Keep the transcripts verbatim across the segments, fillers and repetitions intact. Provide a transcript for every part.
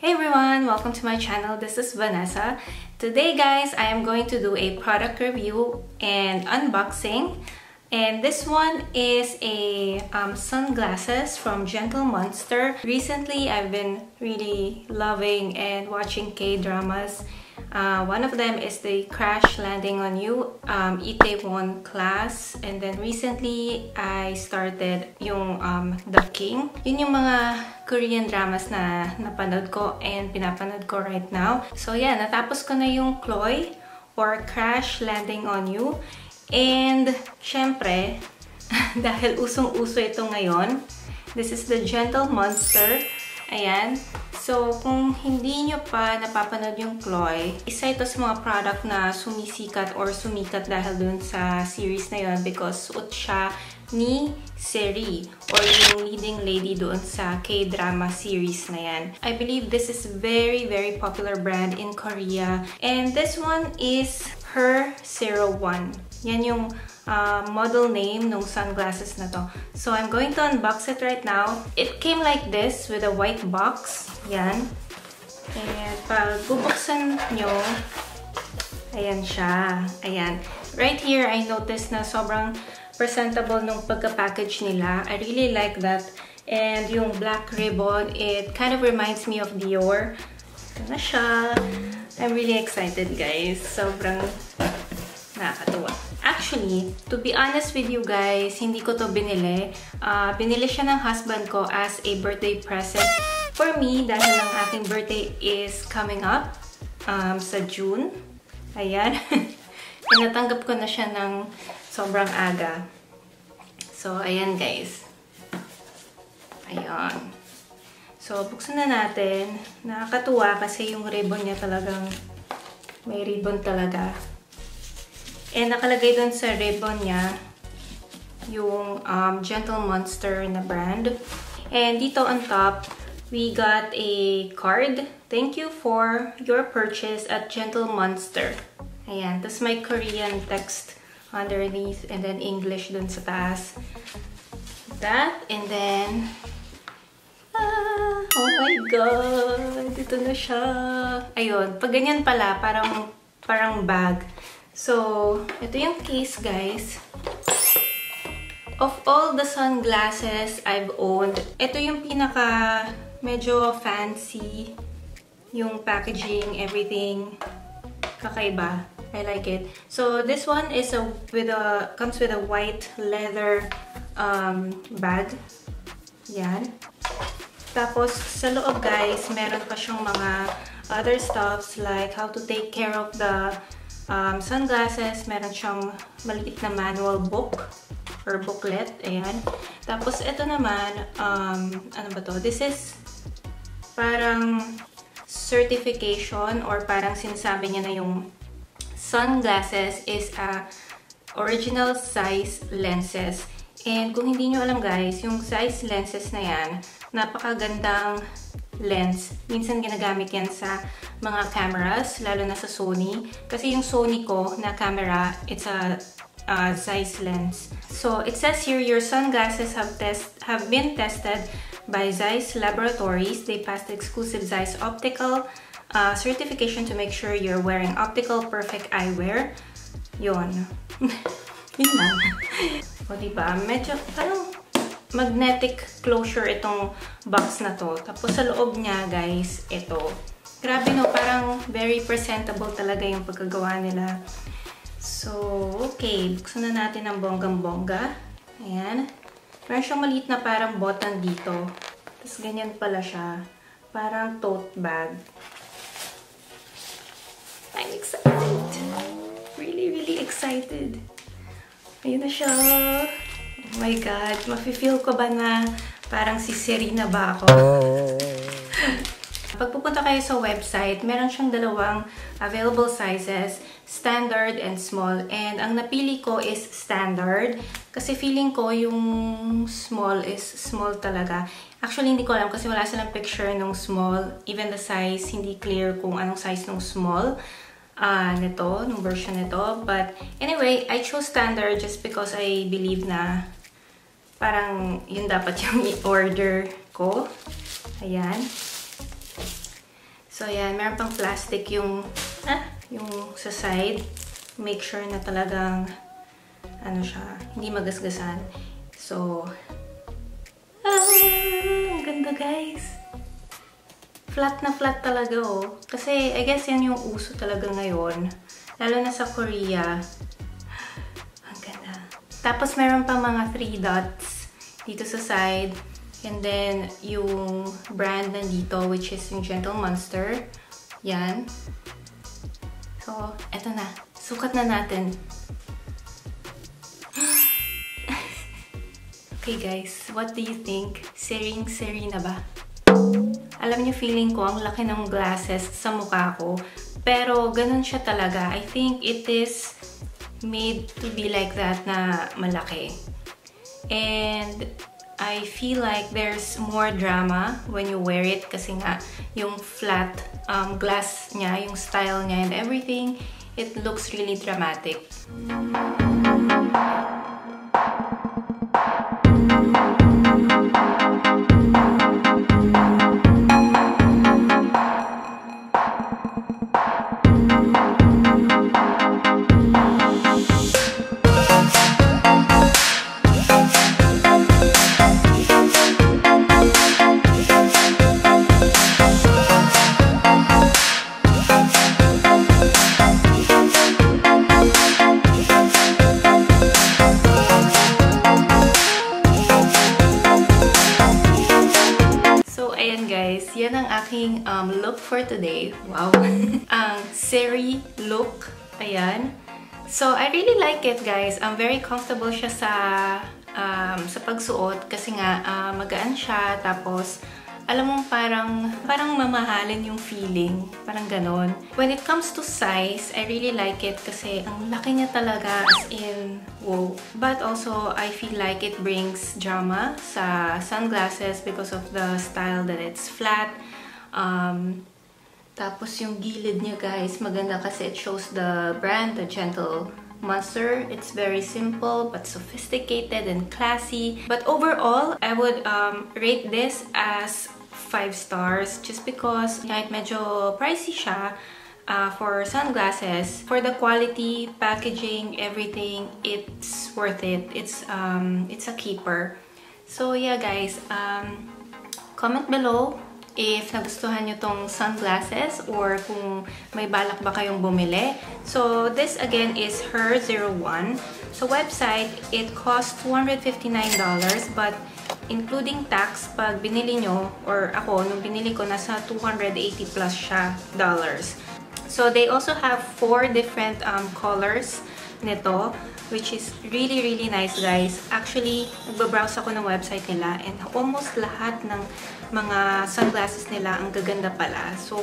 Hey everyone, welcome to my channel. This is Vanessa. Today guys, I am going to do a product review and unboxing, and this one is a um, sunglasses from Gentle Monster. Recently I've been really loving and watching K-dramas. Uh, one of them is the Crash Landing on You, um, Itaewon Class, and then recently I started yung um, The King. Yun yung mga Korean dramas na napanood ko and pinapanood ko right now. So yeah, natapos ko na yung Chloe or Crash Landing on You, and syempre dahil usong-uso ito ngayon, this is the Gentle Monster. Ayan. So, kung hindi nyo pa napapanood yung Chloe, isa ito sa mga product na sumisikat or sumikat dahil dun sa series na yun, because suot siya ni Seri or yung leading lady doon sa K-drama series na yan. I believe this is very, very popular brand in Korea. And this one is Her zero one. Yan yung Uh, model name ng sunglasses na to. So I'm going to unbox it right now. It came like this with a white box. Yan. And pag bubuksan nyo, ayan siya. Ayan. Right here, I noticed na sobrang presentable nung pagka-package nila. I really like that. And yung black ribbon, it kind of reminds me of Dior. Ito na siya. I'm really excited, guys. Sobrang nakakatuwa. Actually, to be honest with you guys, hindi ko to binili. Uh, binili siya ng husband ko as a birthday present for me dahil ang aking birthday is coming up um, sa June. Ayan. Natanggap ko na siya ng sobrang aga. So, ayan guys. Ayan. So, buksan na natin. Nakakatuwa kasi yung ribbon niya talagang may ribbon talaga. And nakalagay dun sa ribbon niya yung um, Gentle Monster na brand. And dito on top, we got a card. Thank you for your purchase at Gentle Monster. Ayan. Tapos may Korean text underneath and then English dun sa taas. That. And then... Ah, oh my God! Dito na siya! Ayun. Pag ganyan pala, parang, parang bag. So, ito yung case, guys. Of all the sunglasses I've owned, ito yung pinaka medyo fancy. Yung packaging, everything. Kakaiba. I like it. So, this one is a, with a, comes with a white leather um, bag. Yan. Tapos, sa loob, guys, meron pa siyang mga other stuffs like how to take care of the Um, sunglasses, meron siyang maliit na manual book or booklet, ayan. Tapos ito naman, um, ano ba to? This is parang certification or parang sinasabi niya na yung sunglasses is a original Zeiss lenses. And kung hindi nyo alam guys, yung Zeiss lenses na yan, napakagandang lens. Minsan ginagamit yan sa mga cameras, lalo na sa Sony. Kasi yung Sony ko na camera, it's a uh, Zeiss lens. So, it says here, your sunglasses have, test have been tested by Zeiss Laboratories. They passed the exclusive Zeiss optical uh, certification to make sure you're wearing optical perfect eyewear. Yun. Yun man. O diba, medyo parang magnetic closure itong box na to. Tapos sa loob niya, guys, ito. Grabe no, parang very presentable talaga yung pagkagawa nila. So, okay. Buksan na natin ang bonggang-bongga. Ayan. Meron siyang maliit na parang button dito. Tapos ganyan pala siya. Parang tote bag. I'm excited! Really, really excited! Ayun na siya! Oh my God! Mafe-feel ko ba na parang si Serena ba ako? Pag pupunta kayo sa website, meron siyang dalawang available sizes, standard and small. And ang napili ko is standard kasi feeling ko yung small is small talaga. Actually, hindi ko alam kasi wala silang picture ng small. Even the size, hindi clear kung anong size ng small uh, nito, ng version nito. But anyway, I chose standard just because I believe na parang yun dapat yung i-order ko. Ayan. So, yan. Meron pang plastic yung, ah, yung sa side. Make sure na talagang, ano siya, hindi magasgasan. So, ah, ang ganda, guys. Flat na flat talaga, oh. Kasi, I guess, yan yung uso talaga ngayon. Lalo na sa Korea. Ang ganda. Tapos, meron pa mga three dots dito sa side. And then, yung brand nandito, which is yung Gentle Monster. Yan. So, eto na. Sukat na natin. Okay, guys. What do you think? Sering-seri na ba? Alam niyo, feeling ko, ang laki ng glasses sa mukha ko. Pero, ganun siya talaga. I think it is made to be like that na malaki. And I feel like there's more drama when you wear it kasi nga yung flat um, glass niya, yung style niya and everything, it looks really dramatic. Aking um, look for today. Wow! Ang seri look. Ayan. So, I really like it, guys. I'm um, very comfortable siya sa, um, sa pagsuot kasi nga uh, magaan siya. Tapos, alam mo parang, parang mamahalin yung feeling. Parang ganon. When it comes to size, I really like it kasi ang laki niya talaga, as in, wow. But also, I feel like it brings drama sa sunglasses because of the style that it's flat. Um, tapos yung gilid niya, guys, maganda kasi it shows the brand, the Gentle Monster. It's very simple but sophisticated and classy. But overall, I would um, rate this as five stars just because kahit medyo pricey siya uh, for sunglasses. For the quality, packaging, everything, it's worth it. It's, um, it's a keeper. So yeah, guys, um, comment below if nagustuhan nyo tong sunglasses or kung may balak ba kayong bumili. So, this again is Her zero one. So, website, it costs two hundred fifty-nine dollars but including tax, pag binili nyo, or ako, nung binili ko, nasa two hundred eighty plus siya dollars. So, they also have four different um, colors nito, which is really, really nice, guys. Actually, nagbabrowse ako ng website nila and almost lahat ng mga sunglasses nila ang gaganda pala. So,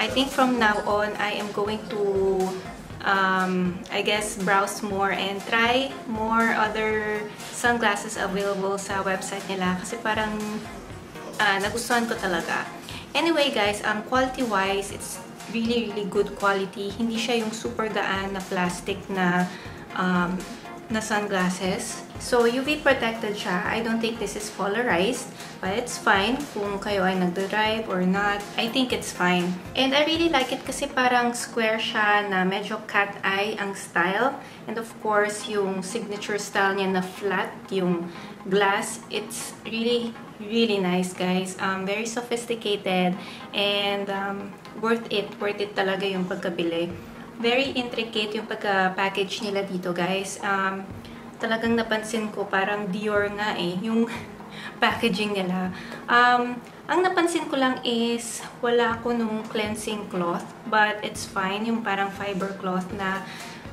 I think from now on, I am going to, um, I guess, browse more and try more other sunglasses available sa website nila kasi parang uh, nagustuhan ko talaga. Anyway, guys, um, quality-wise, it's really, really good quality. Hindi siya yung super gaan na plastic na Um, na sunglasses. So, U V protected siya. I don't think this is polarized, but it's fine kung kayo ay nagdrive or not. I think it's fine. And I really like it kasi parang square siya na medyo cat eye ang style. And of course, yung signature style niya na flat, yung glass, it's really, really nice, guys. Um, very sophisticated and um, worth it. Worth it talaga yung pagkabili. Very intricate yung pagka-package nila dito, guys. Um, talagang napansin ko, parang Dior nga eh, yung packaging nila. Um, ang napansin ko lang is, wala ako nung cleansing cloth, but it's fine, yung parang fiber cloth na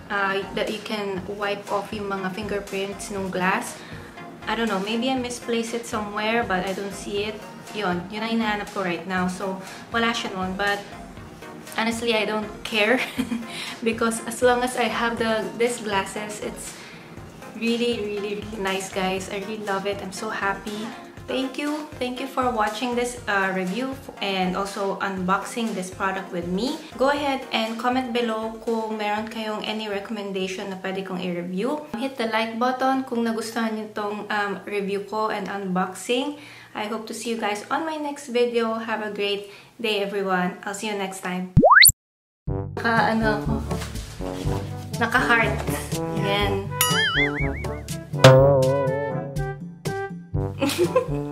uh, that you can wipe off yung mga fingerprints nung glass. I don't know, maybe I misplaced it somewhere, but I don't see it. Yun, yun ang hinahanap ko right now. So, wala siya nun, but honestly, I don't care because as long as I have the these glasses, it's really, really, really nice, guys. I really love it. I'm so happy. Thank you. Thank you for watching this uh, review and also unboxing this product with me. Go ahead and comment below kung meron kayong any recommendation na pwede kong i-review. Hit the like button kung nagustuhan nyo tong um, review ko and unboxing. I hope to see you guys on my next video. Have a great day, everyone. I'll see you next time. Naka, ano ako? Naka-heart. Yan.